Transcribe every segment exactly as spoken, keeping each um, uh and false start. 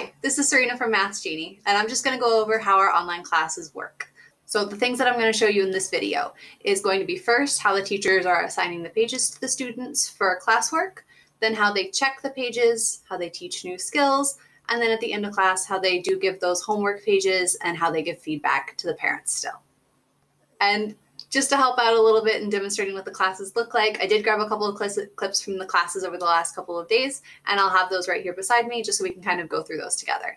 Hi, this is Serena from Math Genie, and I'm just going to go over how our online classes work. So the things that I'm going to show you in this video is going to be first how the teachers are assigning the pages to the students for classwork, then how they check the pages, how they teach new skills, and then at the end of class how they do give those homework pages and how they give feedback to the parents still. And just to help out a little bit in demonstrating what the classes look like, I did grab a couple of clips from the classes over the last couple of days, and I'll have those right here beside me just so we can kind of go through those together.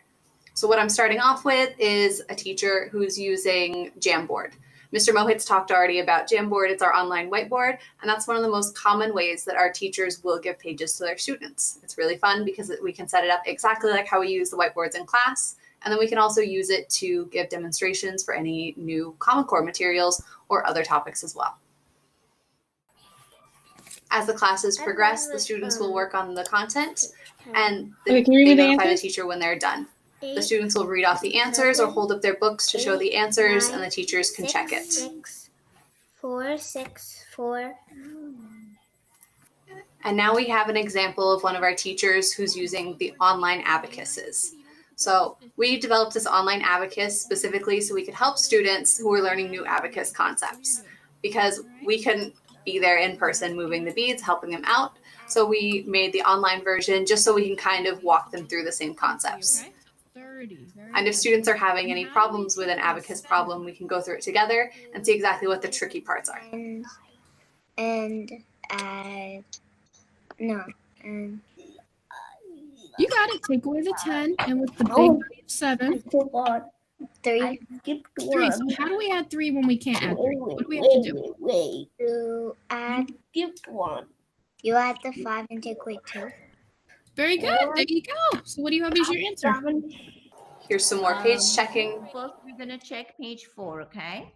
So what I'm starting off with is a teacher who's using Jamboard. Mister Mohit's talked already about Jamboard. It's our online whiteboard, and that's one of the most common ways that our teachers will give pages to their students. It's really fun because we can set it up exactly like how we use the whiteboards in class, and then we can also use it to give demonstrations for any new Common Core materials or other topics as well. As the classes progress, the students will work on the content, and they notify the teacher when they're done. The students will read off the answers or hold up their books to show the answers, and the teachers can check it. six four six four. And now we have an example of one of our teachers who's using the online abacuses. So we developed this online abacus specifically so we could help students who were learning new abacus concepts, because we couldn't be there in person moving the beads, helping them out. So we made the online version just so we can kind of walk them through the same concepts. And if students are having any problems with an abacus problem, we can go through it together and see exactly what the tricky parts are. And, and uh, no, and. You got it. Take away the ten, and with the big oh, seven, three. Three. So how do we add three when we can't add three? What do we have to do? Wait, you add one. You add the five and take away two. Very good. There you go. So what do you have as your answer? Here's some more page checking. First, we're gonna check page four. Okay.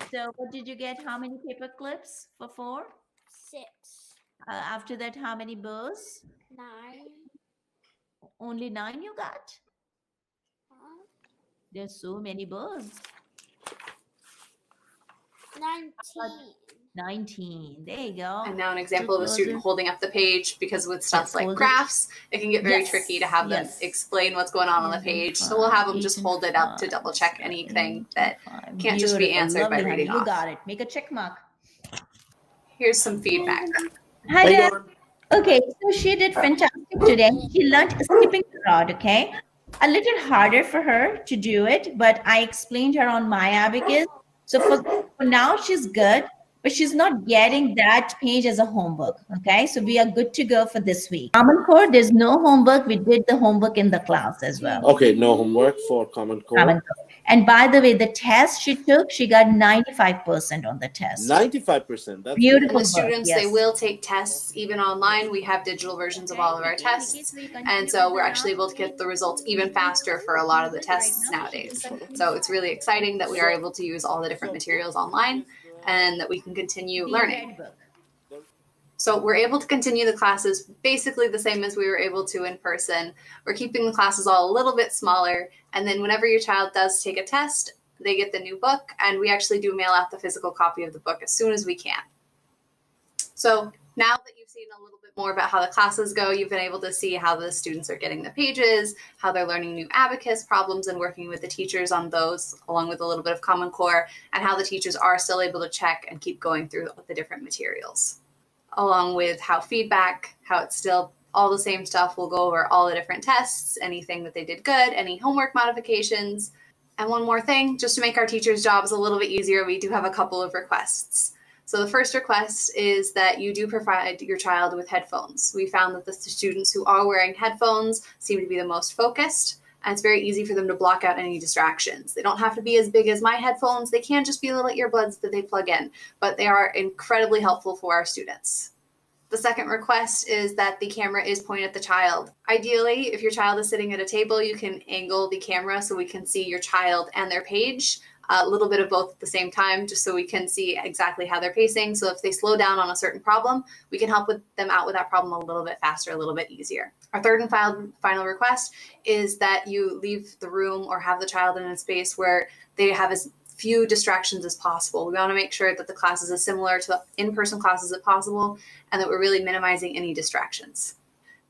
Okay. So what did you get? How many paper clips for four? Six. Uh, after that, how many bows? Nine. Only nine you got? Huh? There's so many bows. Nineteen. Nineteen. There you go. And now an example of a student holding up the page, because with stuff like graphs, it can get very yes. tricky to have them yes. explain what's going on on the page. So we'll have them just hold it up to double check anything that can't Beautiful. just be answered Lovely. by reading you off. You got it. Make a check mark. Here's some feedback. Hi there. Okay, so she did fantastic today. She learned skipping the rod, okay? A little harder for her to do it, but I explained her on my abacus. So for, for now, she's good, but she's not getting that page as a homework, okay? So we are good to go for this week. Common Core, there's no homework. We did the homework in the class as well. Okay, no homework for Common Core. Common Core. And by the way, the test she took, she got ninety-five percent on the test. ninety-five percent. That's beautiful. And the students, yes. they will take tests even online. We have digital versions of all of our tests. And so we're actually able to get the results even faster for a lot of the tests nowadays. So it's really exciting that we are able to use all the different materials online and that we can continue learning. So we're able to continue the classes basically the same as we were able to in person. We're keeping the classes all a little bit smaller, and then whenever your child does take a test, they get the new book, and we actually do mail out the physical copy of the book as soon as we can. So now that you've seen a little bit more about how the classes go, you've been able to see how the students are getting the pages, how they're learning new abacus problems and working with the teachers on those, along with a little bit of Common Core, and how the teachers are still able to check and keep going through the different materials, along with how feedback, how it's still all the same stuff. We'll go over all the different tests, anything that they did good, any homework modifications. And one more thing, just to make our teachers' jobs a little bit easier, we do have a couple of requests. So the first request is that you do provide your child with headphones. We found that the students who are wearing headphones seem to be the most focused, and it's very easy for them to block out any distractions. They don't have to be as big as my headphones. They can just be little earbuds that they plug in, but they are incredibly helpful for our students. The second request is that the camera is pointed at the child. Ideally, if your child is sitting at a table, you can angle the camera so we can see your child and their page, a little bit of both at the same time, just so we can see exactly how they're pacing. So if they slow down on a certain problem, we can help with them out with that problem a little bit faster, a little bit easier. Our third and final request is that you leave the room or have the child in a space where they have as few distractions as possible. We want to make sure that the classes are similar to in-person classes as possible, and that we're really minimizing any distractions.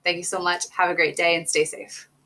Thank you so much. Have a great day and stay safe.